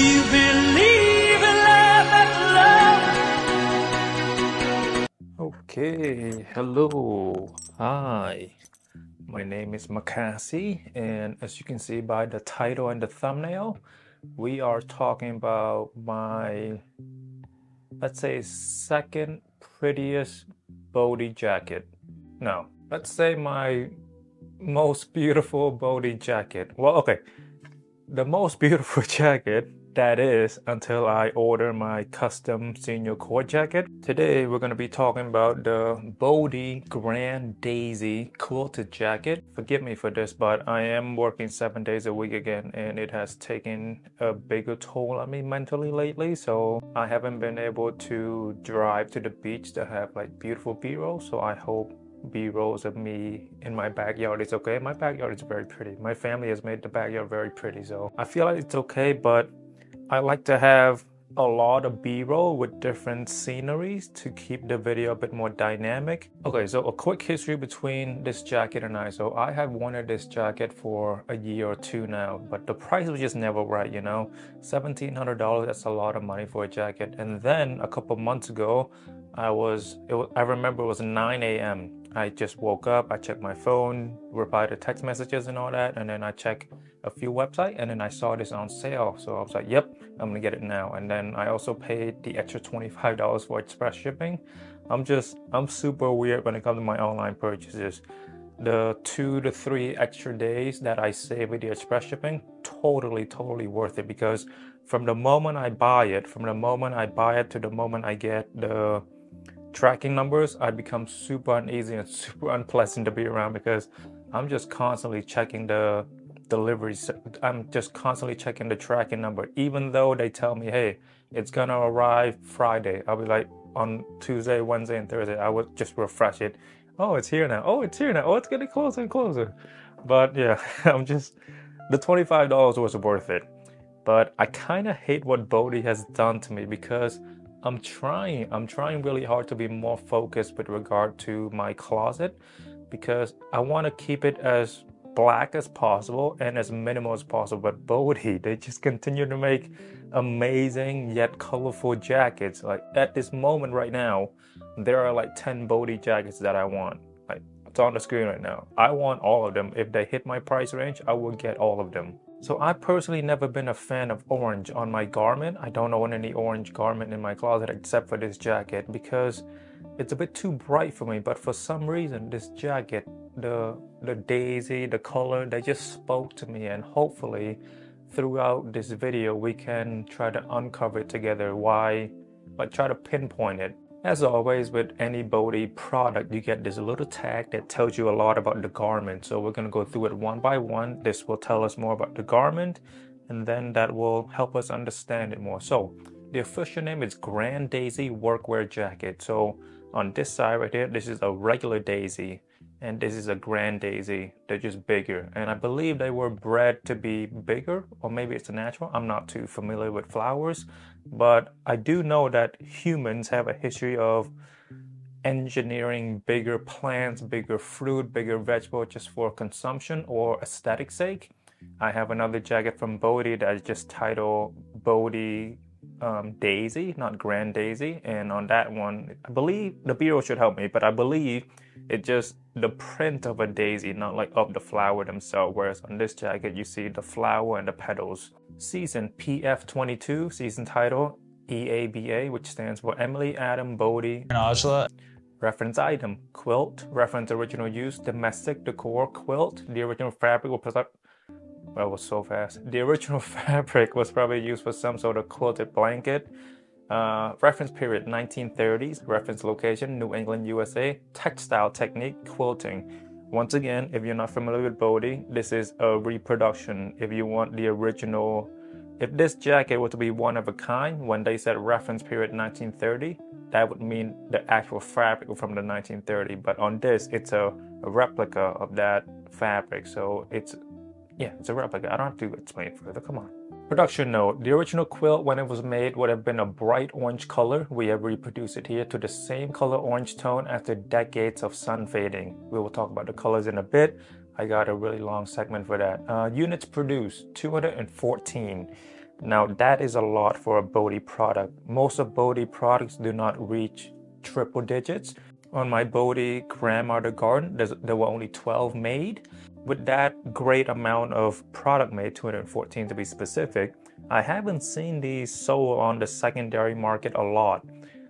you believe in love after love? Okay, hello, hi. My name is Makasy, and as you can see by the title and the thumbnail, we are talking about my, let's say, second prettiest Bode jacket. No, let's say my most beautiful Bode jacket. Well, okay, the most beautiful jacket, that is, until I order my custom senior core jacket. Today we're going to be talking about the Bode Grand Daisy quilted jacket. Forgive me for this, but I am working 7 days a week again, and it has taken a bigger toll on me mentally lately, so I haven't been able to drive to the beach to have like beautiful b-roll. So I hope b-rolls of me in my backyard is okay. My backyard is very pretty. My family has made the backyard very pretty, so I feel like it's okay, but I like to have a lot of b-roll with different sceneries to keep the video a bit more dynamic. Okay, so a quick history between this jacket and I. So I have wanted this jacket for a year or two now, but the price was just never right, you know. $1,700, that's a lot of money for a jacket. And then a couple months ago, I remember it was 9 a.m. I just woke up, I checked my phone, replied to text messages and all that, and then I checked a few websites, and then I saw this on sale. So I was like, yep, I'm gonna get it now. And then I also paid the extra $25 for express shipping. I'm super weird when it comes to my online purchases. The 2 to 3 extra days that I save with the express shipping, totally worth it, because from the moment I buy it, to the moment I get the tracking numbers, I become super uneasy and super unpleasant to be around, because I'm just constantly checking the deliveries. I'm just constantly checking the tracking number, even though they tell me, hey, it's gonna arrive Friday. I'll be like, on Tuesday, Wednesday, and Thursday, I would just refresh it. Oh, it's here now. Oh, it's here now. Oh, it's getting closer and closer. But yeah, the $25 was worth it. But I kind of hate what Bode has done to me, because I'm trying really hard to be more focused with regard to my closet, because I want to keep it as black as possible and as minimal as possible. But Bode, they just continue to make amazing yet colorful jackets. Like at this moment right now, there are like 10 Bode jackets that I want. Like it's on the screen right now. I want all of them. If they hit my price range, I will get all of them. So I personally never been a fan of orange on my garment. I don't own any orange garment in my closet except for this jacket, because it's a bit too bright for me. But for some reason, this jacket, the daisy, the color, they just spoke to me. And hopefully throughout this video, we can try to uncover it together, why, like try to pinpoint it. As always, with any Bode product, you get this little tag that tells you a lot about the garment. So we're going to go through it one by one. This will tell us more about the garment, and then that will help us understand it more. So the official name is Grand Daisy Workwear Jacket. So on this side right here, this is a regular daisy, and this is a Grand Daisy. They're just bigger, and I believe they were bred to be bigger, or maybe it's natural. I'm not too familiar with flowers, but I do know that humans have a history of engineering bigger plants, bigger fruit, bigger vegetables just for consumption or aesthetic sake. I have another jacket from Bode that is just titled Bode Daisy, not Grand Daisy, and on that one, I believe the B-roll should help me, but I believe it's just the print of a daisy, not like of the flower themselves, whereas on this jacket you see the flower and the petals. Season PF22, season title EABA, which stands for Emily Adam Bode. Reference item quilt, reference original use domestic decor quilt. The original fabric The original fabric was probably used for some sort of quilted blanket. Reference period 1930s. Reference location New England, USA. Textile technique quilting. Once again, if you're not familiar with Bode, this is a reproduction. If you want the original, if this jacket were to be one of a kind, when they said reference period 1930, that would mean the actual fabric from the 1930. But on this, it's a replica of that fabric, so it's a replica. I don't have to explain it further, come on. Production note, the original quilt when it was made would have been a bright orange color. We have reproduced it here to the same color orange tone after decades of sun fading. We will talk about the colors in a bit. I got a really long segment for that. Units produced, 214. Now that is a lot for a Bode product. Most of Bode products do not reach triple digits. On my Bode Grandmother Garden, there were only 12 made. With that great amount of product made, 214 to be specific, I haven't seen these sold on the secondary market a lot.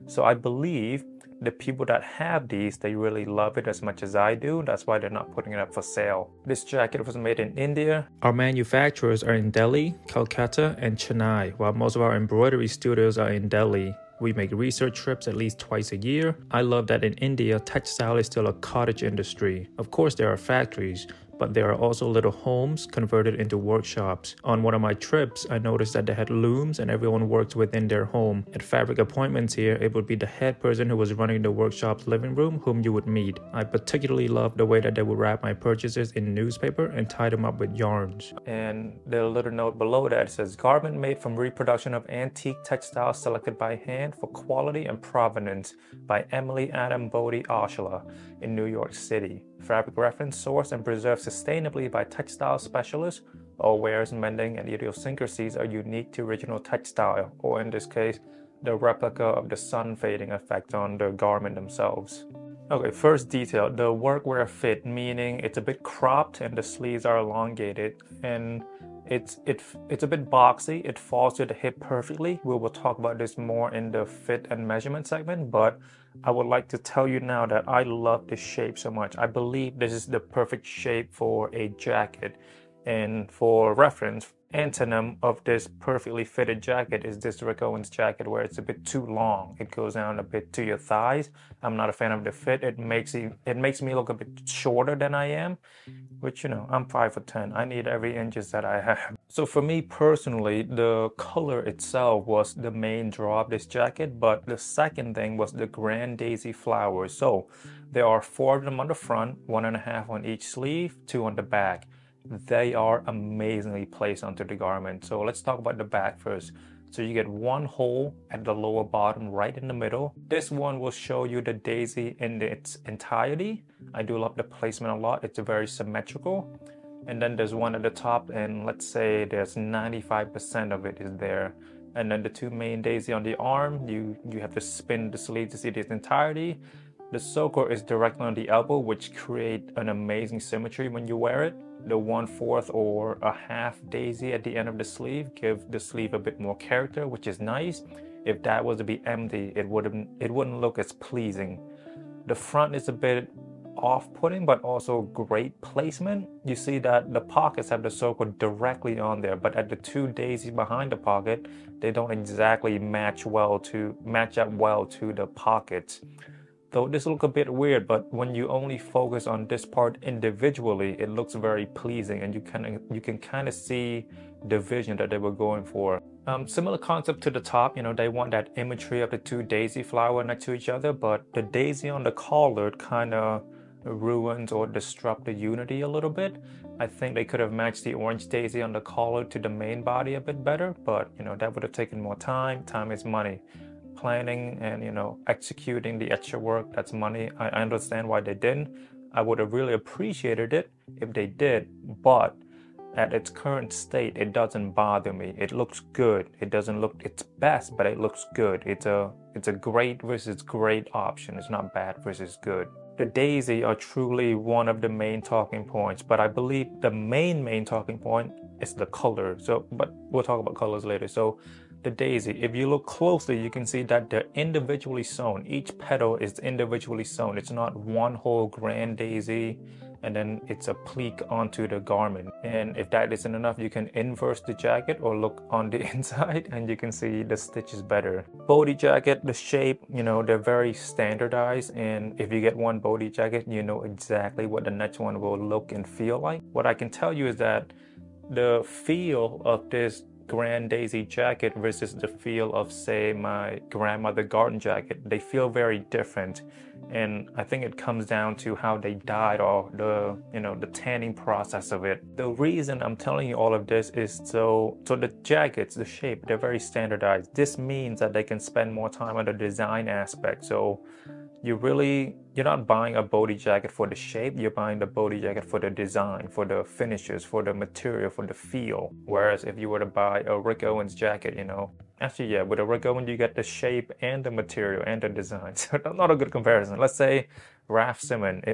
So I believe the people that have these, they really love it as much as I do. That's why they're not putting it up for sale. This jacket was made in India. Our manufacturers are in Delhi, Calcutta, and Chennai, while most of our embroidery studios are in Delhi. We make research trips at least twice a year. I love that in India, textile is still a cottage industry. Of course, there are factories, but there are also little homes converted into workshops. On one of my trips, I noticed that they had looms and everyone worked within their home. At fabric appointments here, it would be the head person who was running the workshop's living room whom you would meet. I particularly loved the way that they would wrap my purchases in newspaper and tie them up with yarns. And the little note below that says, garment made from reproduction of antique textiles selected by hand for quality and provenance by Emily Adam Bode Oshawa in New York City. Fabric reference sourced and preserved sustainably by textile specialists. All wares, mending, and idiosyncrasies are unique to original textile, or in this case, the replica of the sun fading effect on the garment themselves. Okay, first detail, the workwear fit, meaning it's a bit cropped and the sleeves are elongated, and it's a bit boxy. It falls to the hip perfectly. We will talk about this more in the fit and measurement segment, but I would like to tell you now that I love this shape so much. I believe this is the perfect shape for a jacket. And for reference, antonym of this perfectly fitted jacket is this Rick Owens jacket, where it's a bit too long. It goes down a bit to your thighs. I'm not a fan of the fit. It makes me look a bit shorter than I am, which, you know, I'm 5'10". I need every inches that I have. So for me personally, the color itself was the main draw of this jacket, but the second thing was the Grand Daisy flowers. So there are 4 of them on the front, 1.5 on each sleeve, 2 on the back. They are amazingly placed onto the garment. So let's talk about the back first. So you get one hole at the lower bottom, right in the middle. This one will show you the daisy in its entirety. I do love the placement a lot. It's very symmetrical. And then there's one at the top, and let's say there's 95% of it is there. And then the 2 main daisy on the arm, you have to spin the sleeve to see its entirety. The soco is directly on the elbow, which creates an amazing symmetry when you wear it. The 1/4 or a half daisy at the end of the sleeve give the sleeve a bit more character, which is nice. If that was to be empty, it wouldn't look as pleasing. The front is a bit off-putting, but also great placement. You see that the pockets have the soco directly on there, but at the 2 daisies behind the pocket, they don't exactly match up well to the pockets. Though this looks a bit weird, but when you only focus on this part individually, it looks very pleasing, and you can kind of see the vision that they were going for. Similar concept to the top, you know, they want that imagery of the 2 daisy flowers next to each other, but the daisy on the collar kind of ruins or disrupts the unity a little bit. I think they could have matched the orange daisy on the collar to the main body a bit better, but you know, that would have taken more time. Time is money. Planning and, you know, executing the extra work, that's money. I understand why they didn't. I would have really appreciated it if they did, but at its current state, it doesn't bother me. It looks good. It doesn't look its best, but it looks good. It's a great versus great option. It's not bad versus good. The daisy are truly one of the main talking points, but I believe the main talking point is the color. So, but we'll talk about colors later. So the daisy, if you look closely, you can see that they're individually sewn. Each petal is individually sewn. It's not one whole grand daisy and then it's a pleat onto the garment. And if that isn't enough, you can inverse the jacket or look on the inside and you can see the stitches better. Bode jacket, the shape, you know, they're very standardized, and if you get one Bode jacket, you know exactly what the next one will look and feel like. What I can tell you is that the feel of this Grand Daisy jacket versus the feel of, say, my Grandmother Garden jacket, they feel very different, and I think it comes down to how they dyed or the, you know, the tanning process of it. The reason I'm telling you all of this is so the jackets, the shape, they're very standardized. This means that they can spend more time on the design aspect. So You're not buying a Bode jacket for the shape, you're buying the Bode jacket for the design, for the finishes, for the material, for the feel. Whereas if you were to buy a Rick Owens jacket, you know, actually, yeah, with a Rick Owens, you get the shape and the material and the design. So that's not a good comparison. Let's say Raf Simons,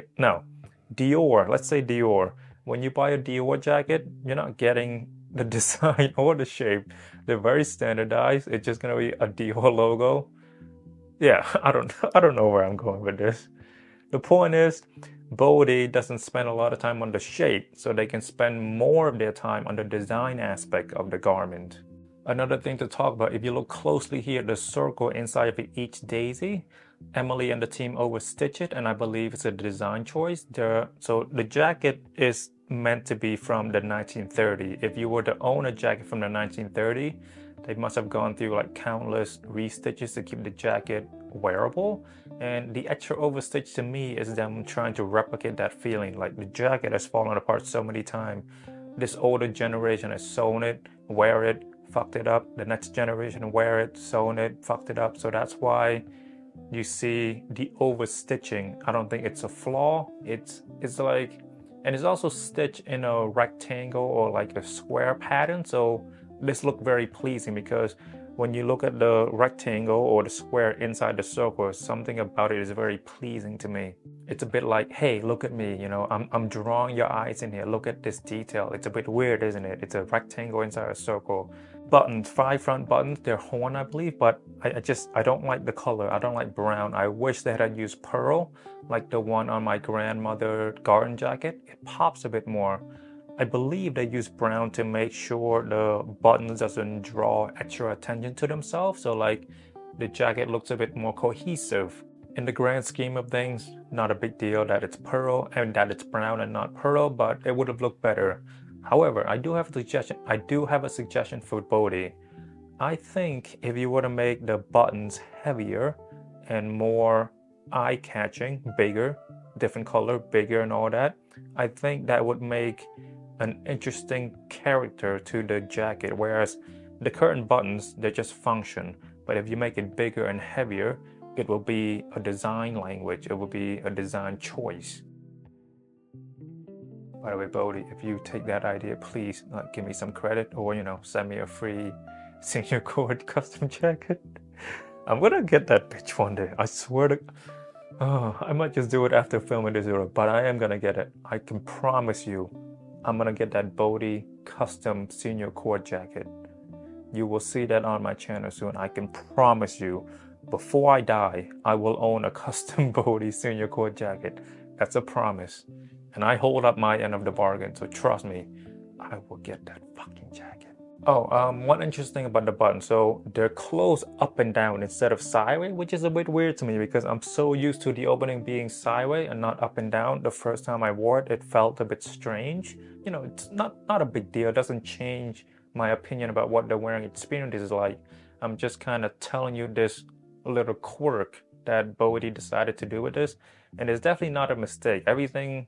Dior, let's say Dior. When you buy a Dior jacket, you're not getting the design or the shape. They're very standardized. It's just gonna be a Dior logo. Yeah, I don't know where I'm going with this. The point is, Bode doesn't spend a lot of time on the shape, so they can spend more of their time on the design aspect of the garment. Another thing to talk about, if you look closely here, the circle inside of each daisy, Emily and the team overstitch it, and I believe it's a design choice. So the jacket is meant to be from the 1930s. If you were to own a jacket from the 1930s, they must have gone through like countless restitches to keep the jacket wearable, and the extra overstitch to me is them trying to replicate that feeling. Like the jacket has fallen apart so many times. This older generation has sewn it, wear it, fucked it up. The next generation wear it, sewn it, fucked it up. So that's why you see the overstitching. I don't think it's a flaw. It's like, and it's also stitched in a rectangle or like a square pattern. So this looked very pleasing because when you look at the rectangle or the square inside the circle, something about it is very pleasing to me. It's a bit like, hey, look at me, you know, I'm drawing your eyes in here. Look at this detail. It's a bit weird, isn't it? It's a rectangle inside a circle. Buttons, 5 front buttons, they're horn, I believe, but I don't like the color. I don't like brown. I wish they had used pearl, like the one on my grandmother's garden jacket. It pops a bit more. I believe they use brown to make sure the buttons doesn't draw extra attention to themselves, so like the jacket looks a bit more cohesive. In the grand scheme of things, not a big deal that it's pearl and that it's brown and not pearl, but it would have looked better. However, I do have a suggestion for Bode. I think if you were to make the buttons heavier and more eye-catching, bigger, different color, bigger and all that, I think that would make an interesting character to the jacket, whereas the current buttons, they just function. But if you make it bigger and heavier, it will be a design language, it will be a design choice. By the way, Bode, if you take that idea, please give me some credit, or you know, send me a free senior cord custom jacket. I'm gonna get that bitch one day, I swear to. Oh, I might just do it after filming this video, but I am gonna get it. I can promise you, I'm gonna get that Bode custom senior cord jacket. You will see that on my channel soon. I can promise you, before I die, I will own a custom Bode senior cord jacket. That's a promise. And I hold up my end of the bargain, so trust me, I will get that fucking jacket. Oh, one interesting thing about the button, so they're closed up and down instead of sideways, which is a bit weird to me because I'm so used to the opening being sideways and not up and down. The first time I wore it, it felt a bit strange. You know, it's not a big deal. It doesn't change my opinion about what the wearing experience is like. I'm just kind of telling you this little quirk that Bode decided to do with this, and it's definitely not a mistake. Everything,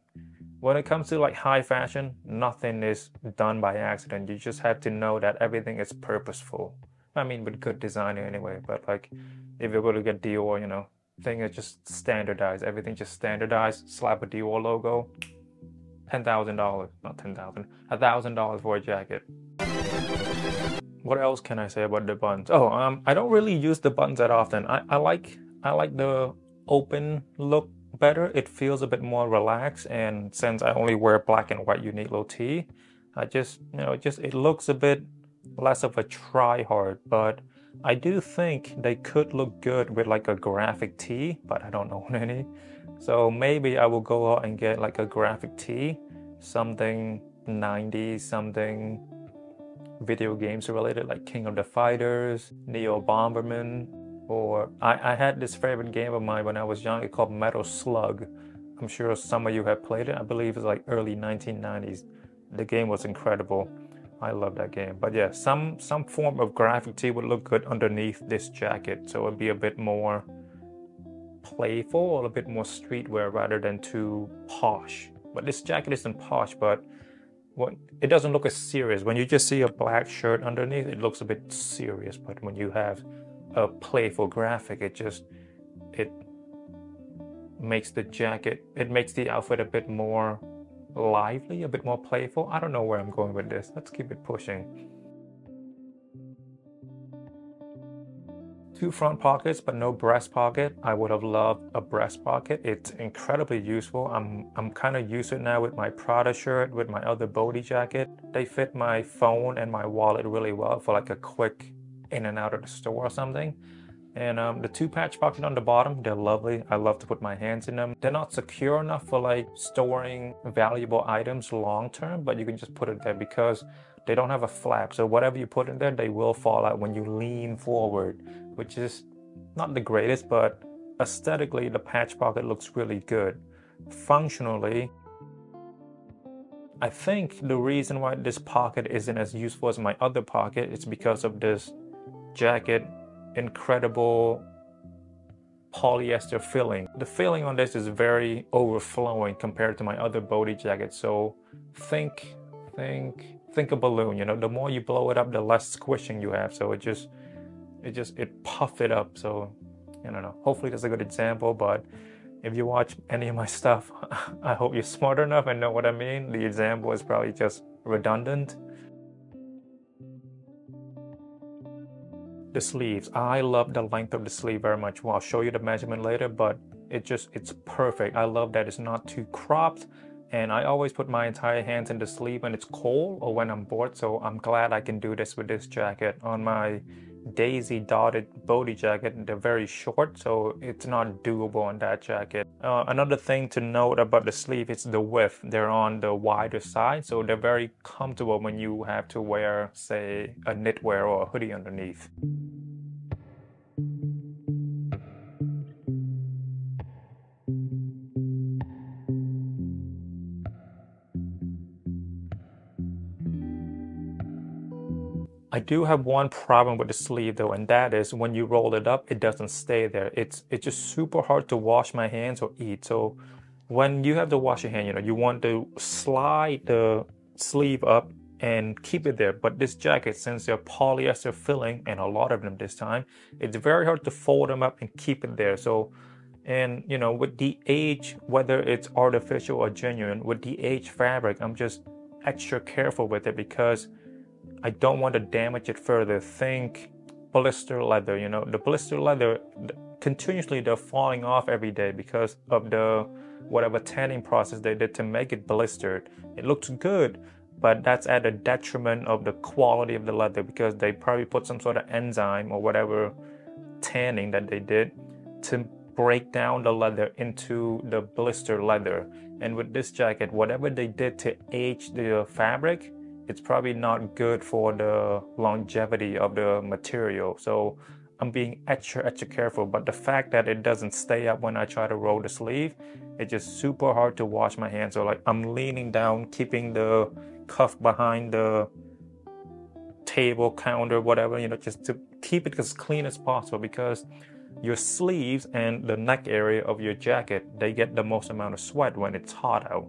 when it comes to like high fashion, nothing is done by accident. You just have to know that everything is purposeful. I mean, with good designer anyway, but like if you were to get Dior, you know, thing is just standardized. Everything just standardized. Slap a Dior logo, $10,000, not 10,000, $1,000 for a jacket. What else can I say about the buttons? Oh, I don't really use the buttons that often. I like the open look better. It feels a bit more relaxed, and since I only wear black and white Uniqlo tee, I just, you know, it looks a bit less of a try hard, but I do think they could look good with like a graphic tee, but I don't own any. So maybe I will go out and get like a graphic tee, something 90s, something video games related like King of the Fighters, Neo Bomberman, or I had this favorite game of mine when I was young, it's called Metal Slug. I'm sure some of you have played it. I believe it's like early 1990s. The game was incredible. I love that game. But yeah, some form of graphic tee would look good underneath this jacket. So it'd be a bit more playful or a bit more streetwear rather than too posh. But this jacket isn't posh, but it doesn't look as serious. When you just see a black shirt underneath, it looks a bit serious. But when you have a playful graphic, it makes the jacket, it makes the outfit a bit more lively, a bit more playful. I don't know where I'm going with this. Let's keep it pushing. 2 front pockets, but no breast pocket. I would have loved a breast pocket. It's incredibly useful. I'm kind of used to it now with my Prada shirt, with my other Bode jacket. They fit my phone and my wallet really well for like a quick in and out of the store or something. And the 2 patch pockets on the bottom, they're lovely. I love to put my hands in them. They're not secure enough for like storing valuable items long term, but you can just put it there because they don't have a flap. So whatever you put in there, they will fall out when you lean forward, which is not the greatest, but aesthetically, the patch pocket looks really good. Functionally, I think the reason why this pocket isn't as useful as my other pocket is because of this jacket. Incredible polyester filling. The filling on this is very overflowing compared to my other Bode jacket. So think a balloon, you know, the more you blow it up, the less squishing you have. So it puffed it up. So I don't know, hopefully that's a good example, but if you watch any of my stuff, I hope you're smart enough and know what I mean. The example is probably just redundant. The sleeves, I love the length of the sleeve very much. Well, I'll show you the measurement later, but it's perfect. I love that it's not too cropped, and I always put my entire hands in the sleeve when it's cold or when I'm bored, so I'm glad I can do this with this jacket. On my daisy dotted Bode jacket, they're very short, so it's not doable on that jacket. Another thing to note about the sleeve is the width. They're on the wider side, so they're very comfortable when you have to wear, say, a knitwear or a hoodie underneath. I do have one problem with the sleeve though, and that is when you roll it up, it doesn't stay there. It's just super hard to wash my hands or eat. So when you have to wash your hand, you know, you want to slide the sleeve up and keep it there. But this jacket, since they're polyester filling, and a lot of them this time, it's very hard to fold them up and keep it there. So, and you know, with the DH, whether it's artificial or genuine, with the DH fabric, I'm just extra careful with it because I don't want to damage it further. Think blister leather, you know, the blister leather, continuously they're falling off every day because of the whatever tanning process they did to make it blistered. It looks good, but that's at a detriment of the quality of the leather because they probably put some sort of enzyme or whatever tanning that they did to break down the leather into the blister leather. And with this jacket, whatever they did to age the fabric, it's probably not good for the longevity of the material. So I'm being extra careful, but the fact that it doesn't stay up when I try to roll the sleeve, it's just super hard to wash my hands. So like I'm leaning down, keeping the cuff behind the table, counter, whatever, you know, just to keep it as clean as possible because your sleeves and the neck area of your jacket, they get the most amount of sweat when it's hot out.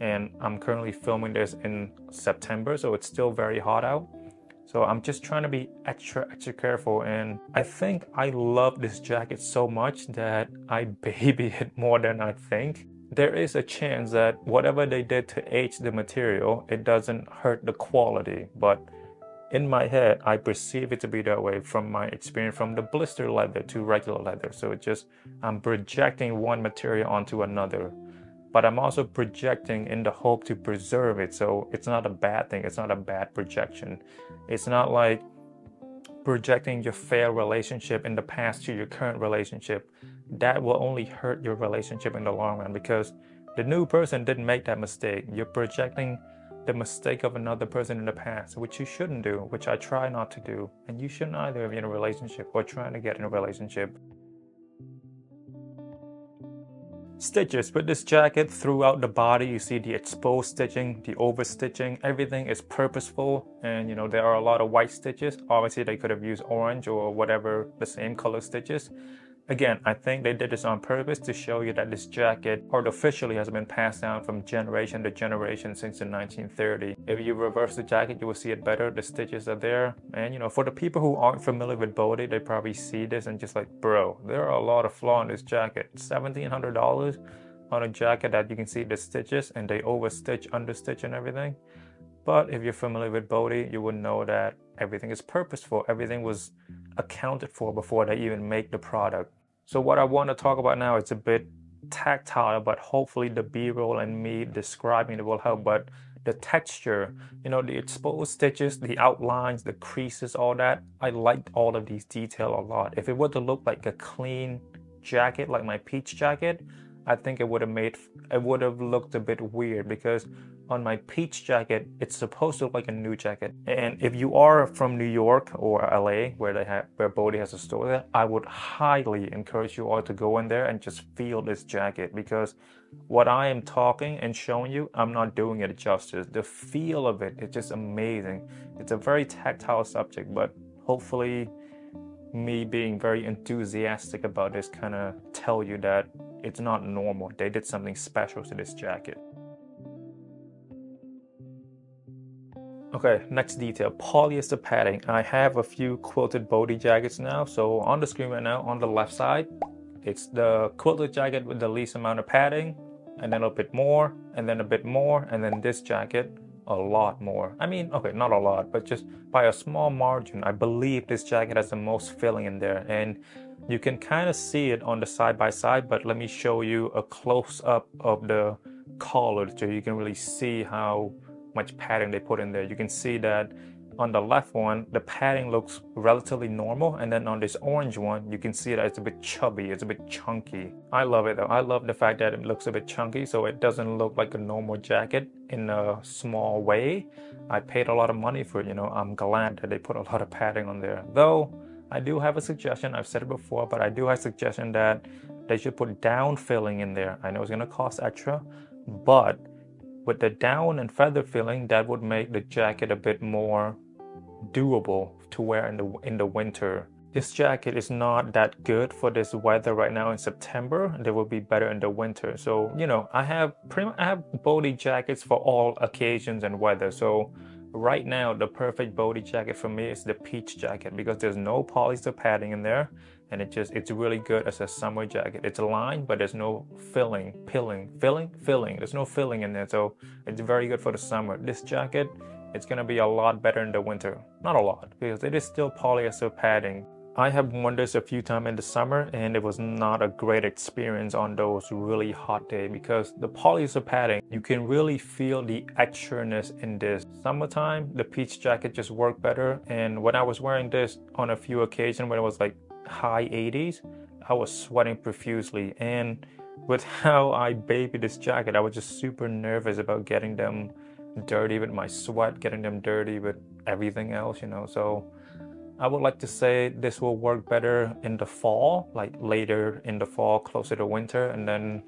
And I'm currently filming this in September, so it's still very hot out. So I'm just trying to be extra careful. And I think I love this jacket so much that I baby it more than I think. There is a chance that whatever they did to age the material, it doesn't hurt the quality. But in my head, I perceive it to be that way from my experience from the blister leather to regular leather. So it just, I'm projecting one material onto another. But I'm also projecting in the hope to preserve it. So it's not a bad thing. It's not a bad projection. It's not like projecting your failed relationship in the past to your current relationship. That will only hurt your relationship in the long run because the new person didn't make that mistake. You're projecting the mistake of another person in the past, which you shouldn't do, which I try not to do. And you shouldn't either if you're in a relationship or trying to get in a relationship. Stitches. With this jacket, throughout the body you see the exposed stitching, the over stitching, everything is purposeful. And you know, there are a lot of white stitches. Obviously they could have used orange or whatever, the same color stitches. Again, I think they did this on purpose to show you that this jacket artificially has been passed down from generation to generation since the 1930s. If you reverse the jacket, you will see it better. The stitches are there. And you know, for the people who aren't familiar with Bode, they probably see this and just like, bro, there are a lot of flaws in this jacket. $1,700 on a jacket that you can see the stitches and they overstitch, understitch and everything. But if you're familiar with Bode, you would know that everything is purposeful. Everything was accounted for before they even make the product. So what I want to talk about now, it's a bit tactile, but hopefully the B-roll and me describing it will help. But the texture, you know, the exposed stitches, the outlines, the creases, all that. I liked all of these details a lot. If it were to look like a clean jacket, like my peach jacket, I think it would have looked a bit weird, because on my peach jacket, it's supposed to look like a new jacket. And if you are from New York or LA, where Bode has a store there, I would highly encourage you all to go in there and just feel this jacket, because what I am talking and showing you, I'm not doing it justice. The feel of it is just amazing. It's a very tactile subject, but hopefully me being very enthusiastic about this kind of tell you that it's not normal. They did something special to this jacket. Okay, next detail, polyester padding. I have a few quilted Bode jackets now. So on the screen right now, on the left side, it's the quilted jacket with the least amount of padding, and then a bit more, and then a bit more, and then this jacket, a lot more. I mean, okay, not a lot, but just by a small margin. I believe this jacket has the most filling in there, and you can kind of see it on the side by side, but let me show you a close up of the collar so you can really see how much padding they put in there. You can see that on the left one, the padding looks relatively normal, and then on this orange one, you can see that it's a bit chubby, it's a bit chunky. I love it though. I love the fact that it looks a bit chunky, so it doesn't look like a normal jacket in a small way. I paid a lot of money for it, you know. I'm glad that they put a lot of padding on there. Though, I do have a suggestion. I've said it before, but I do have a suggestion that they should put down filling in there. I know it's gonna cost extra, but with the down and feather filling, that would make the jacket a bit more doable to wear in the winter. This jacket is not that good for this weather right now in September. They will be better in the winter. So, you know, I have Bode jackets for all occasions and weather. So right now, the perfect Bode jacket for me is the peach jacket, because there's no polyester padding in there, and it's really good as a summer jacket. It's lined, but there's no filling. There's no filling in there, so it's very good for the summer. This jacket, it's gonna be a lot better in the winter. Not a lot, because it is still polyester padding. I have worn this a few times in the summer, and it was not a great experience on those really hot days, because the polyester padding, you can really feel the extraness in this. Summertime, the peach jacket just worked better, and when I was wearing this on a few occasions when it was like high 80s, I was sweating profusely, and with how I baby this jacket, I was just super nervous about getting them dirty with my sweat, getting them dirty with everything else, you know. So I would like to say this will work better in the fall, like later in the fall, closer to winter, and then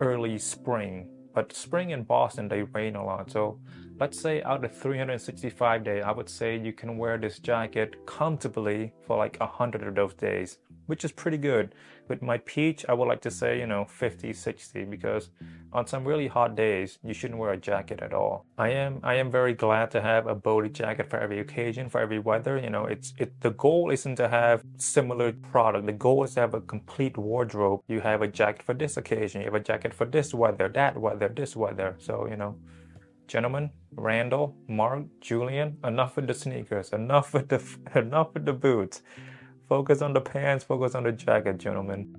early spring. But spring in Boston, they rain a lot. So let's say out of 365 days, I would say you can wear this jacket comfortably for like 100 of those days, which is pretty good. With my peach, I would like to say, you know, 50, 60, because on some really hot days, you shouldn't wear a jacket at all. I am very glad to have a Bode jacket for every occasion, for every weather. You know, the goal isn't to have similar product. The goal is to have a complete wardrobe. You have a jacket for this occasion. You have a jacket for this weather, that weather, this weather. So, you know, gentlemen, Randall, Mark, Julian, enough with the sneakers, enough with the boots. Focus on the pants, focus on the jacket, gentlemen.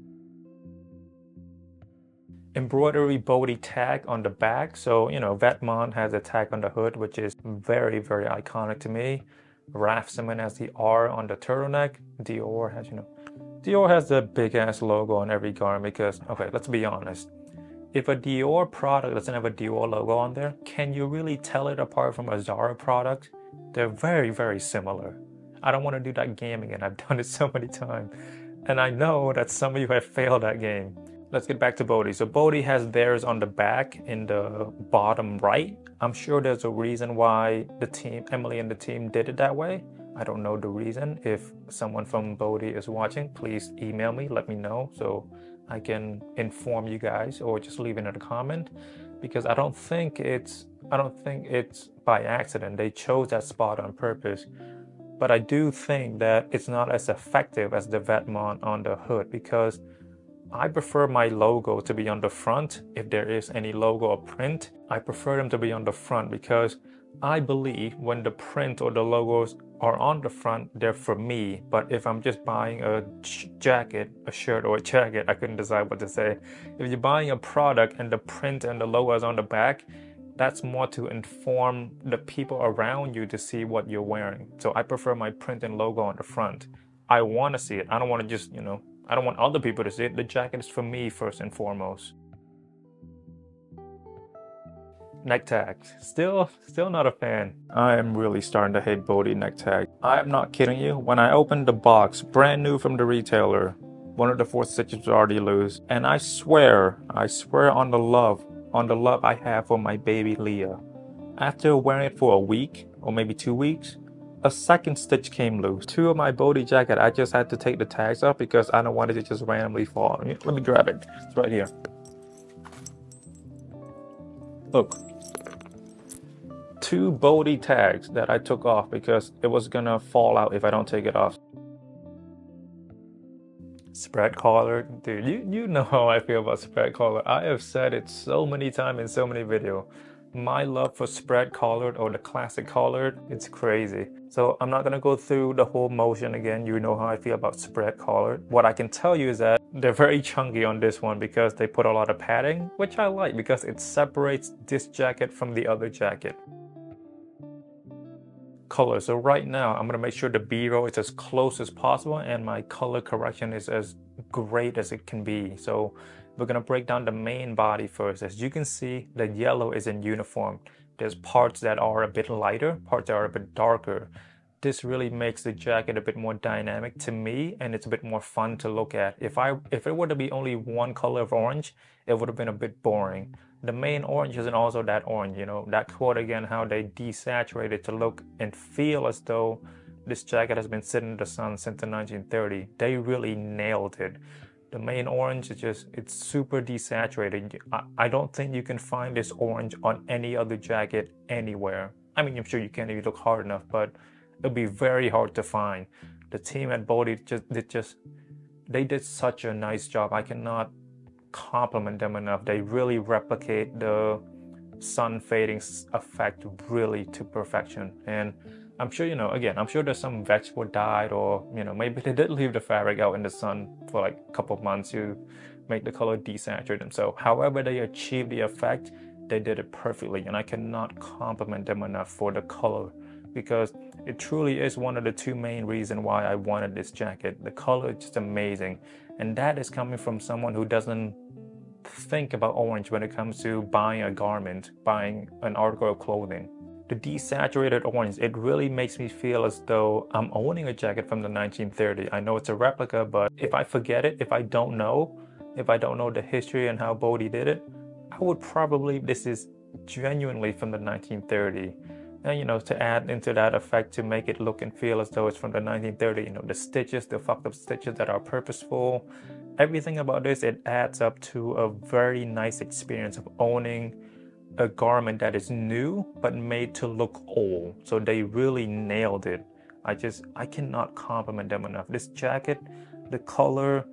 Embroidery Bode tag on the back. So, you know, Vetements has a tag on the hood, which is very, very iconic to me. Raf Simons has the R on the turtleneck. Dior has, you know, Dior has the big ass logo on every garment, because, okay, let's be honest. If a Dior product doesn't have a Dior logo on there, can you really tell it apart from a Zara product? They're very, very similar. I don't want to do that game again. I've done it so many times, and I know that some of you have failed that game. Let's get back to Bode. So Bode has theirs on the back in the bottom right. I'm sure there's a reason why the team, Emily and the team, did it that way. I don't know the reason. If someone from Bode is watching, please email me, let me know so I can inform you guys, or just leave it in a comment, because I don't think it's by accident. They chose that spot on purpose. But I do think that it's not as effective as the Vetements on the hood, because I prefer my logo to be on the front. If there is any logo or print, I prefer them to be on the front, because I believe when the print or the logos are on the front, they're for me. But if I'm just buying a jacket, a shirt or a jacket, I couldn't decide what to say. If you're buying a product and the print and the logo is on the back, that's more to inform the people around you to see what you're wearing. So I prefer my print and logo on the front. I want to see it. I don't want to just, you know, I don't want other people to see it. The jacket is for me first and foremost. Neck tags. Still not a fan. I am really starting to hate Bode neck tag. I am not kidding you. When I opened the box, brand new from the retailer, one of the four stitches was already loose. And I swear on the love. On the love I have for my baby Leah. After wearing it for a week, or maybe 2 weeks, a second stitch came loose. Two of my Bode jacket, I just had to take the tags off because I don't want it to just randomly fall. Let me grab it, it's right here. Look, two Bode tags that I took off because it was gonna fall out if I don't take it off. Spread collar, dude, you know how I feel about spread collar. I have said it so many times in so many videos. My love for spread collared or the classic collared, it's crazy. So I'm not gonna go through the whole motion again. You know how I feel about spread collared. What I can tell you is that they're very chunky on this one because they put a lot of padding, which I like because it separates this jacket from the other jacket. Color. So right now I'm gonna make sure the B-roll is as close as possible and my color correction is as great as it can be. So we're gonna break down the main body first. As you can see, the yellow is in uniform. There's parts that are a bit lighter, parts that are a bit darker. This really makes the jacket a bit more dynamic to me, and it's a bit more fun to look at. If it were to be only one color of orange, it would have been a bit boring. The main orange isn't also that orange, you know. That quote again, how they desaturate it to look and feel as though this jacket has been sitting in the sun since the 1930s. They really nailed it. The main orange is just, it's super desaturated. I don't think you can find this orange on any other jacket anywhere. I mean, I'm sure you can if you look hard enough, but it'll be very hard to find. The team at Bode they did such a nice job. I cannot compliment them enough. They really replicate the sun fading effect really to perfection. And I'm sure, you know, again, I'm sure there's some vegetable dyed, or, you know, maybe they did leave the fabric out in the sun for like a couple of months to make the color desaturate themselves. However they achieved the effect, they did it perfectly, and I cannot compliment them enough for the color, because it truly is one of the two main reasons why I wanted this jacket. The color is just amazing, and that is coming from someone who doesn't think about orange when it comes to buying a garment, buying an article of clothing. The desaturated orange, it really makes me feel as though I'm owning a jacket from the 1930s. I know it's a replica, but if I forget it, if I don't know the history and how Bode did it, I would probably, this is genuinely from the 1930s. And, you know, to add into that effect to make it look and feel as though it's from the 1930s, you know, the stitches, the fucked up stitches that are purposeful, everything about this, it adds up to a very nice experience of owning a garment that is new but made to look old. So they really nailed it. I cannot compliment them enough. This jacket, the color,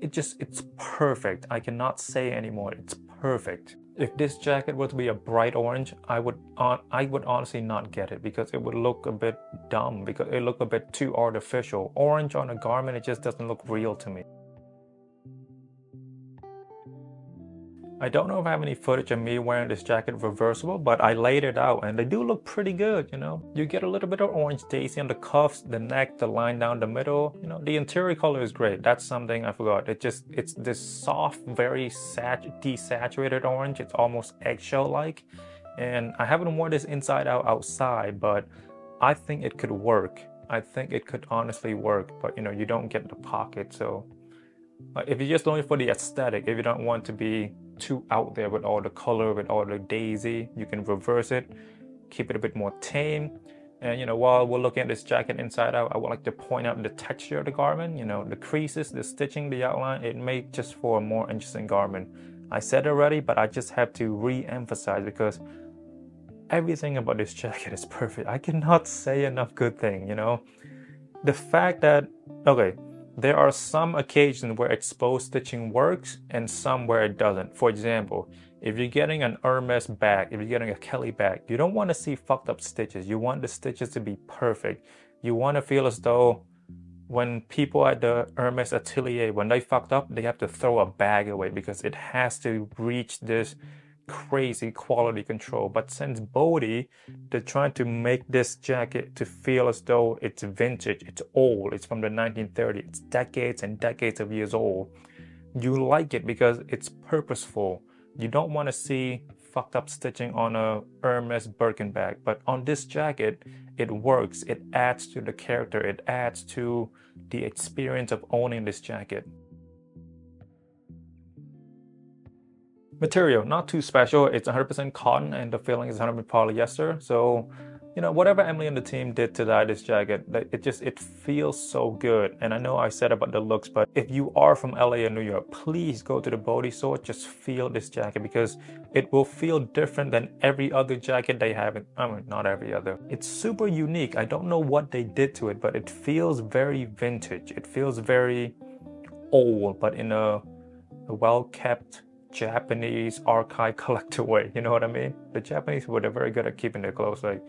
it's perfect. I cannot say anymore. It's perfect. If this jacket were to be a bright orange, I would honestly not get it, because it would look a bit dumb, because it looked a bit too artificial. Orange on a garment, it just doesn't look real to me. I don't know if I have any footage of me wearing this jacket reversible, but I laid it out and they do look pretty good, you know. You get a little bit of orange daisy on the cuffs, the neck, the line down the middle. You know, the interior color is great. That's something I forgot. It's this soft, very desaturated orange. It's almost eggshell-like. And I haven't worn this inside out outside, but I think it could work. I think it could honestly work, but you know, you don't get the pocket, so. If you're just looking for the aesthetic, if you don't want to be too out there with all the color, with all the daisy, you can reverse it, keep it a bit more tame. And, you know, while we're looking at this jacket inside out, I would like to point out the texture of the garment, you know, the creases, the stitching, the outline. It made just for a more interesting garment. I said it already, but I just have to re-emphasize because everything about this jacket is perfect. I cannot say enough good thing, you know. The fact that, okay, there are some occasions where exposed stitching works and some where it doesn't. For example, if you're getting an Hermes bag, if you're getting a Kelly bag, you don't want to see fucked up stitches. You want the stitches to be perfect. You want to feel as though when people at the Hermes atelier, when they fucked up, they have to throw a bag away because it has to reach this crazy quality control. But since Bode, they're trying to make this jacket to feel as though it's vintage, it's old, it's from the 1930s, it's decades and decades of years old. You like it because it's purposeful. You don't want to see fucked up stitching on a Hermes Birkin bag, but on this jacket, it works. It adds to the character. It adds to the experience of owning this jacket. Material, not too special. It's 100% cotton and the filling is 100% polyester. So, you know, whatever Emily and the team did to dye this jacket, it feels so good. And I know I said about the looks, but if you are from LA or New York, please go to the Bode store. Just feel this jacket because it will feel different than every other jacket they have. I mean, not every other. It's super unique. I don't know what they did to it, but it feels very vintage. It feels very old, but in a well-kept Japanese archive collector way, you know what I mean? The Japanese people, they're very good at keeping their clothes. Like,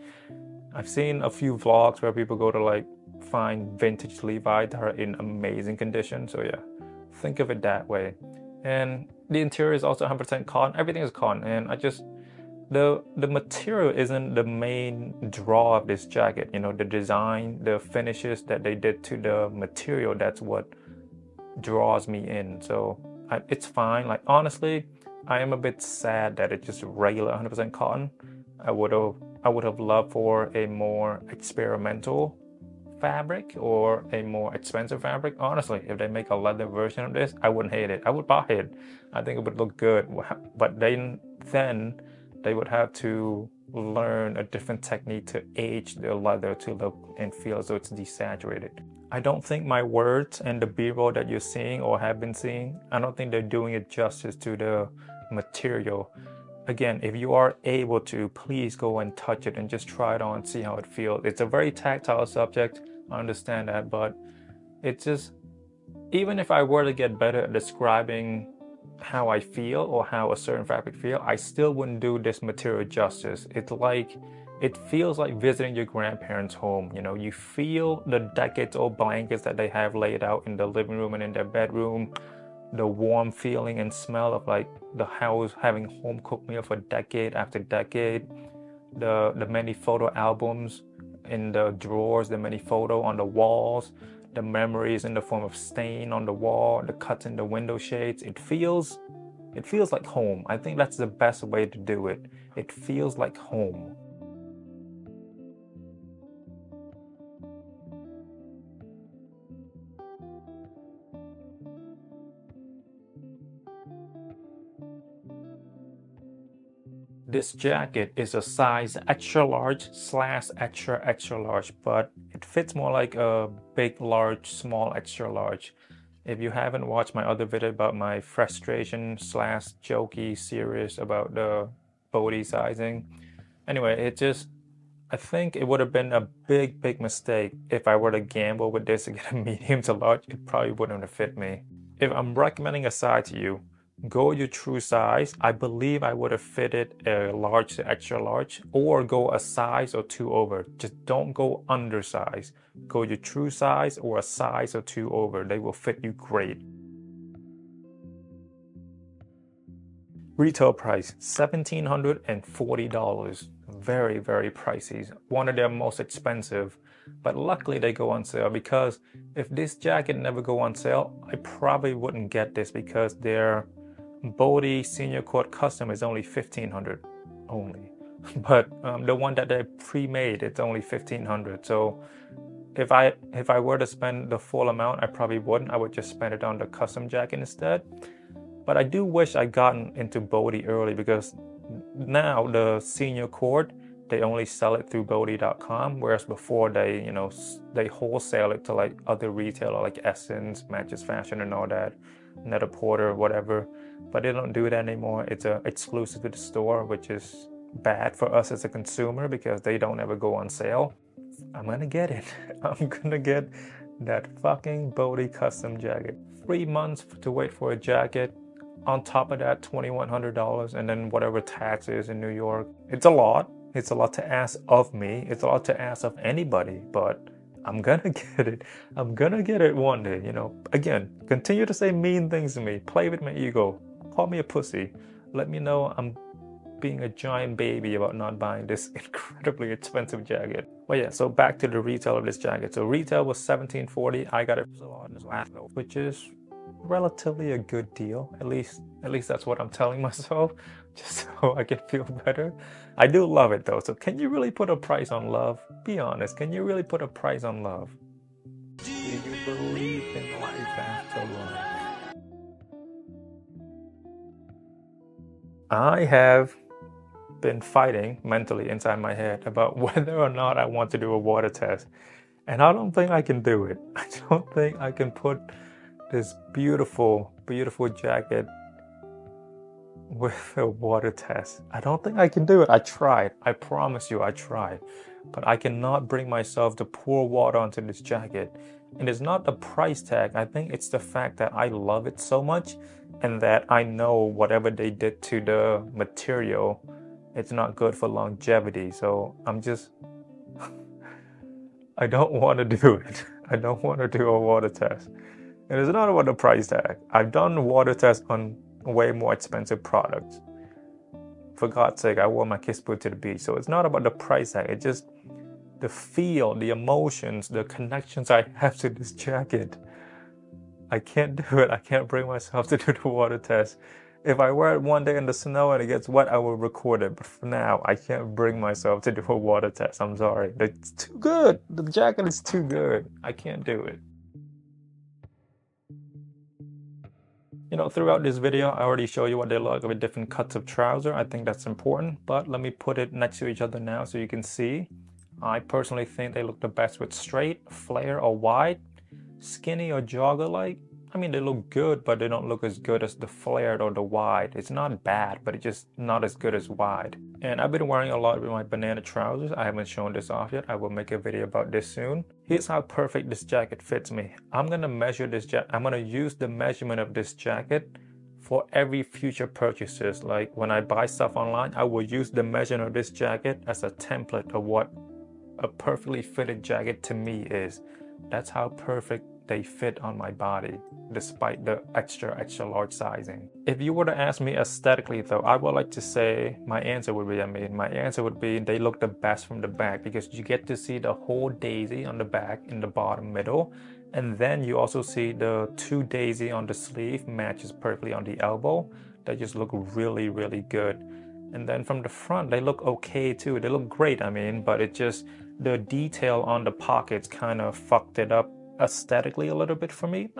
I've seen a few vlogs where people go to like find vintage Levi's that are in amazing condition. So yeah, think of it that way. And the interior is also 100% cotton. Everything is cotton, and I just the material isn't the main draw of this jacket. You know, the design, the finishes that they did to the material, that's what draws me in. So it's fine. Like, honestly, I am a bit sad that it's just regular 100% cotton. I would have loved for a more experimental fabric or a more expensive fabric. Honestly, if they make a leather version of this, I wouldn't hate it. I would buy it. I think it would look good. But then they would have to learn a different technique to age the leather to look and feel as though it's desaturated. I don't think my words and the b-roll that you're seeing or have been seeing, I don't think they're doing it justice to the material. Again, if you are able to, please go and touch it and just try it on, see how it feels. It's a very tactile subject, I understand that, but it's just, even if I were to get better at describing how I feel or how a certain fabric feels, I still wouldn't do this material justice. It's like, it feels like visiting your grandparents' home. You know, you feel the decades-old blankets that they have laid out in the living room and in their bedroom, the warm feeling and smell of like the house having home-cooked meal for decade after decade, the many photo albums in the drawers, the many photo on the walls, the memories in the form of stain on the wall, the cuts in the window shades. It feels like home. I think that's the best way to do it. It feels like home. This jacket is a size extra large / extra extra large, but it fits more like a big, large, small, extra large. If you haven't watched my other video about my frustration / jokey series about the body sizing. Anyway, I think it would have been a big, big mistake if I were to gamble with this and get a medium to large. It probably wouldn't have fit me. If I'm recommending a size to you, go your true size. I believe I would have fitted a large to extra large, or go a size or two over. Just don't go undersize. Go your true size or a size or two over. They will fit you great. Retail price, $1,740. Very, very pricey. One of their most expensive. But luckily they go on sale, because if this jacket never go on sale, I probably wouldn't get this, because their Bode Senior Court Custom is only $1,500 only, but the one that they pre-made, it's only $1,500. So if I were to spend the full amount, I probably wouldn't. I would just spend it on the custom jacket instead. But I do wish I gotten into Bode early, because now the Senior Court, they only sell it through Bode.com, whereas before they, you know, they wholesale it to like other retailer like Essence, Matches Fashion and all that, Net-a Porter, whatever. But they don't do that anymore. It's exclusive to the store, which is bad for us as a consumer because they don't ever go on sale. I'm gonna get it. I'm gonna get that fucking Bode custom jacket. 3 months to wait for a jacket. On top of that, $2,100 and then whatever taxes in New York. It's a lot. It's a lot to ask of me. It's a lot to ask of anybody, but I'm gonna get it. I'm gonna get it one day, you know. Again, continue to say mean things to me. Play with my ego. Call me a pussy. Let me know I'm being a giant baby about not buying this incredibly expensive jacket. Well, yeah, so back to the retail of this jacket. So retail was $1,740. I got it on this last, which is relatively a good deal. At least that's what I'm telling myself, just so I can feel better. I do love it though. So can you really put a price on love? Be honest, can you really put a price on love? Do you believe in life after love? I have been fighting mentally inside my head about whether or not I want to do a water test, and I don't think I can do it. I don't think I can put this beautiful jacket with a water test. I don't think I can do it. I tried. I promise you I tried, but I cannot bring myself to pour water onto this jacket. And it's not the price tag. I think it's the fact that I love it so much and that I know whatever they did to the material, it's not good for longevity. So I'm just, I don't want to do it. I don't want to do a water test. And it's not about the price tag. I've done water tests on way more expensive products. For God's sake, I wore my kiss boot to the beach. So it's not about the price tag. It's just the feel, the emotions, the connections I have to this jacket. I can't do it. I can't bring myself to do the water test. If I wear it one day in the snow and it gets wet, I will record it. But for now, I can't bring myself to do a water test. I'm sorry. It's too good. The jacket is too good. I can't do it. You know, throughout this video, I already show you what they look with different cuts of trouser. I think that's important, but let me put it next to each other now so you can see. I personally think they look the best with straight, flare, or wide, skinny or jogger-like. I mean, they look good, but they don't look as good as the flared or the wide. It's not bad, but it's just not as good as wide. And I've been wearing a lot with my banana trousers. I haven't shown this off yet. I will make a video about this soon. Here's how perfect this jacket fits me. I'm gonna measure this jacket. I'm gonna use the measurement of this jacket for every future purchases. Like when I buy stuff online, I will use the measurement of this jacket as a template of what a perfectly fitted jacket to me is. That's how perfect they fit on my body, despite the extra large sizing. If you were to ask me aesthetically though, I would like to say my answer would be they look the best from the back, because you get to see the whole daisy on the back in the bottom middle, and then you also see the two daisy on the sleeve matches perfectly on the elbow. They just look really good. And then from the front, they look okay too. They look great, I mean, but it just, the detail on the pockets kind of fucked it up aesthetically a little bit for me.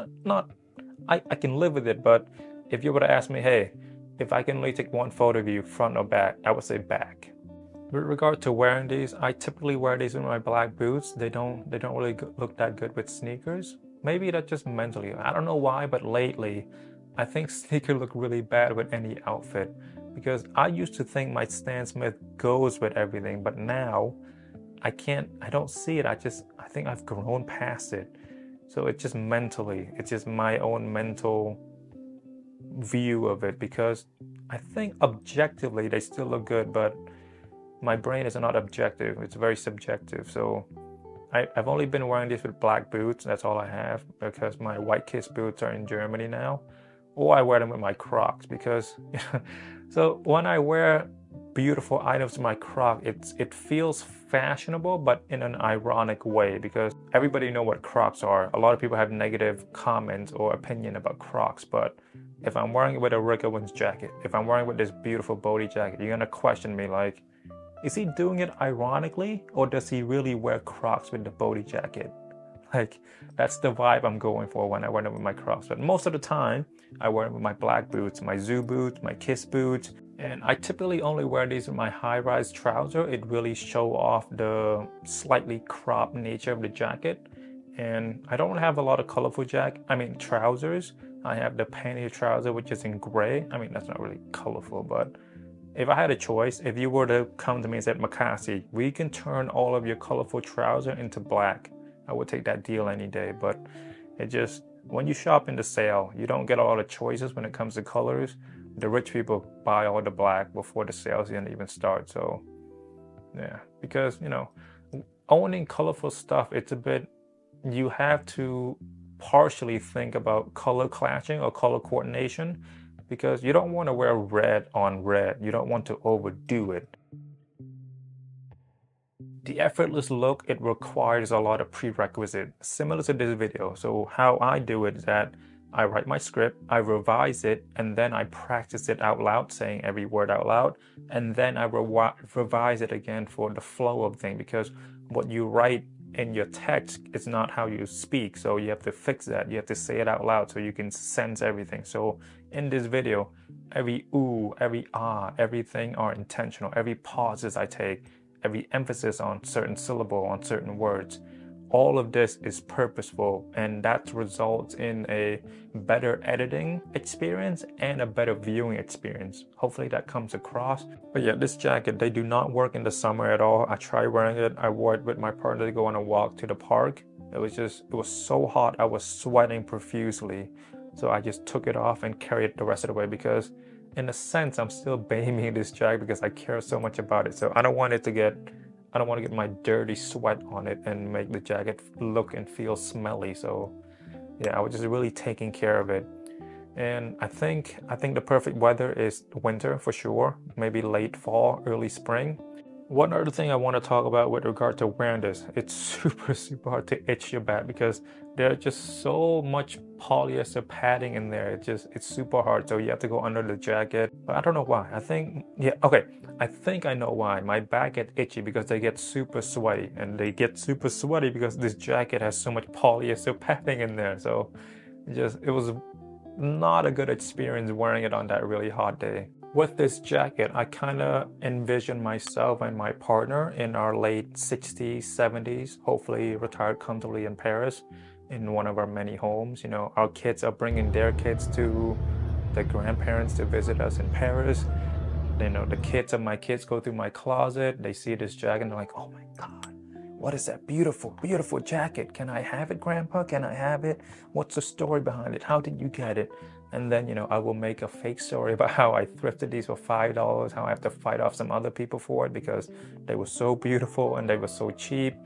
I can live with it, but if you were to ask me, hey, if I can only take one photo of you, front or back, I would say back. With regard to wearing these, I typically wear these with my black boots. They don't really look that good with sneakers. Maybe that's just mentally. I don't know why, but lately, I think sneakers look really bad with any outfit, because I used to think my Stan Smith goes with everything, but now I don't see it. I think I've grown past it. So it's just mentally, it's just my own mental view of it, because I think objectively they still look good, but my brain is not objective, it's very subjective. So I've only been wearing this with black boots, that's all I have, because my white kiss boots are in Germany now, or I wear them with my Crocs, because so when I wear beautiful items to my Croc, it feels fashionable, but in an ironic way, because everybody know what Crocs are. A lot of people have negative comments or opinion about Crocs, but if I'm wearing it with a Rick Owens jacket, if I'm wearing it with this beautiful Bode jacket, you're gonna question me like, is he doing it ironically, or does he really wear Crocs with the Bode jacket? Like, that's the vibe I'm going for when I wear them with my Crocs. But most of the time, I wear them with my black boots, my Zoo boots, my Kiss boots, And I typically only wear these with my high-rise trouser. It really shows off the slightly cropped nature of the jacket. And I don't have a lot of colorful trousers. I have the panty trouser, which is in gray. I mean, that's not really colorful, but if I had a choice, if you were to come to me and said, Makasy, we can turn all of your colorful trousers into black, I would take that deal any day. But it just, when you shop in the sale, you don't get all the choices when it comes to colors. The rich people buy all the black before the sales didn't even start. So yeah, because you know, owning colorful stuff, it's a bit, you have to partially think about color clashing or color coordination, because you don't want to wear red on red. You don't want to overdo it. The effortless look, it requires a lot of prerequisite, similar to this video. So how I do it is that I write my script, I revise it, and then I practice it out loud, saying every word out loud, and then I revise it again for the flow of things, because what you write in your text is not how you speak, so you have to fix that. You have to say it out loud so you can sense everything. So in this video, every ooh, every ah, everything are intentional. Every pauses I take, every emphasis on certain syllable, on certain words, all of this is purposeful, and that results in a better editing experience and a better viewing experience. Hopefully that comes across. But yeah, this jacket, they do not work in the summer at all. I tried wearing it. I wore it with my partner to go on a walk to the park. It was so hot. I was sweating profusely. So I just took it off and carried it the rest of the way, because in a sense, I'm still babying this jacket because I care so much about it. So I don't want to get my dirty sweat on it and make the jacket look and feel smelly. So yeah, I was just really taking care of it. And I think the perfect weather is winter for sure, maybe late fall, early spring. One other thing I want to talk about with regard to wearing this, it's super hard to itch your back because there's just so much polyester padding in there. It's super hard, so you have to go under the jacket. But I don't know why. I think I know why. My back gets itchy because they get super sweaty, and they get super sweaty because this jacket has so much polyester padding in there. So it was not a good experience wearing it on that really hot day. With this jacket, I kind of envision myself and my partner in our late 60s, 70s, hopefully retired comfortably in Paris, in one of our many homes. You know, our kids are bringing their kids to their grandparents to visit us in Paris. You know, the kids of my kids go through my closet. They see this jacket and they're like, oh my God, what is that beautiful, beautiful jacket? Can I have it, Grandpa? Can I have it? What's the story behind it? How did you get it? And then, you know, I will make a fake story about how I thrifted these for $5, how I have to fight off some other people for it because they were so beautiful and they were so cheap.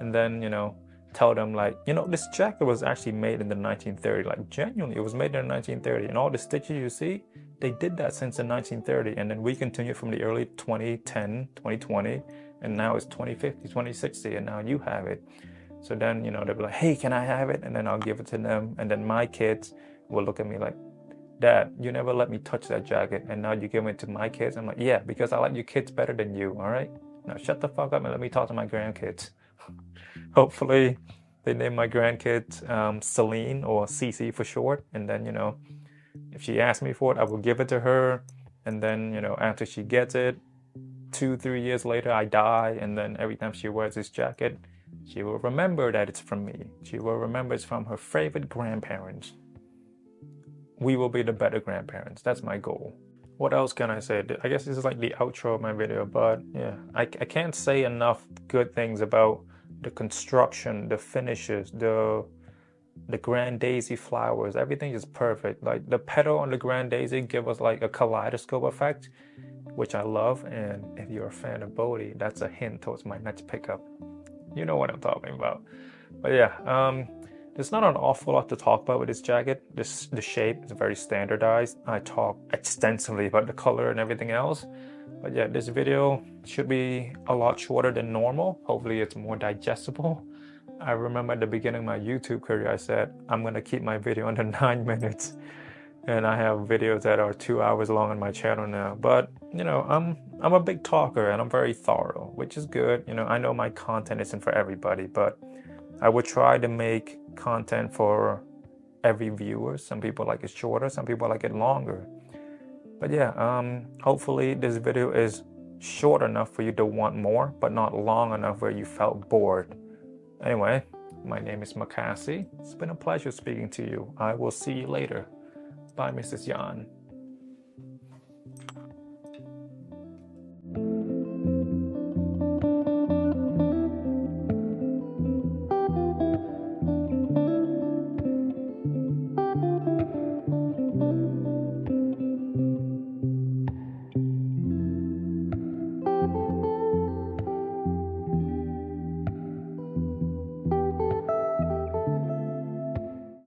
And then, you know, tell them like, you know, this jacket was actually made in the 1930s. Like genuinely, it was made in the 1930s. And all the stitches you see, they did that since the 1930s. And then we continued from the early 2010, 2020, and now it's 2050, 2060, and now you have it. So then, you know, they'll be like, hey, can I have it? And then I'll give it to them. And then my kids will look at me like, Dad, you never let me touch that jacket, and now you give it to my kids? I'm like, yeah, because I like your kids better than you, all right? Now shut the fuck up and let me talk to my grandkids. Hopefully they name my grandkids Celine, or Cece for short, and then, you know, if she asks me for it, I will give it to her. And then, you know, after she gets it, 2-3 years later, I die, and then every time she wears this jacket, she will remember that it's from me. She will remember it's from her favorite grandparents. We will be the better grandparents. That's my goal. What else can I say? I guess this is like the outro of my video, but yeah, I can't say enough good things about the construction, the finishes, the Grand Daisy flowers. Everything is perfect. Like the petal on the Grand Daisy give us like a kaleidoscope effect, which I love. And if you're a fan of Bode, that's a hint towards my next pickup. You know what I'm talking about. But yeah, there's not an awful lot to talk about with this jacket. The shape is very standardized. I talk extensively about the color and everything else. But yeah, this video should be a lot shorter than normal. Hopefully it's more digestible. I remember at the beginning of my YouTube career, I said, I'm gonna keep my video under 9 minutes. And I have videos that are 2 hours long on my channel now. But, you know, I'm a big talker and I'm very thorough, which is good. You know, I know my content isn't for everybody, but I would try to make content for every viewer. Some people like it shorter, some people like it longer. But yeah, hopefully this video is short enough for you to want more, but not long enough where you felt bored. Anyway, my name is Makasy. It's been a pleasure speaking to you. I will see you later. Bye, Mrs. Yan.